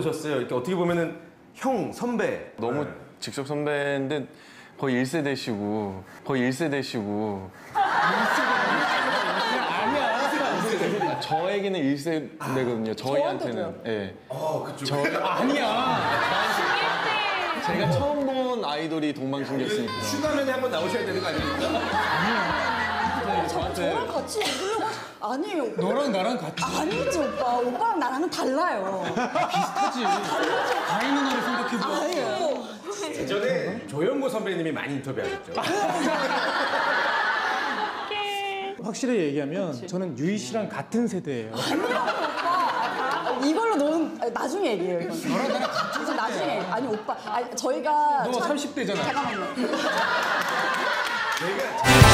어떠셨어요? 이렇게 어떻게 보면은 형, 선배. 너무 네. 직접 선배인데 거의 1세대시고. 거의 1세대시고. 저에게는 1세대거든요. 저희한테는. 예. 아, 그쪽. 아니야. 제가 처음 본 아이돌이 동방신기였으니까. 슈가맨에 한번 나오셔야 되는 거 아닙니까? 아니야. 저한테. 저랑 같이 놀려고 아니에요. 너랑 나랑 같이. 아니지, 오빠. 오빠랑 나랑은 달라요. 비슷하지. 다이 누나를 생각해봐. 아니에요. 예전에 조영구 선배님이 많이 인터뷰하셨죠. 확실히 얘기하면 그치. 저는 유희 씨랑 같은 세대예요. 아니야, 오빠. 이걸로 너는 나중에 얘기해요. 이건. 너랑 나랑 같은 세대. 나중에. 아니 오빠. 아니, 저희가. 너 30대잖아. 잠깐만요. 내가.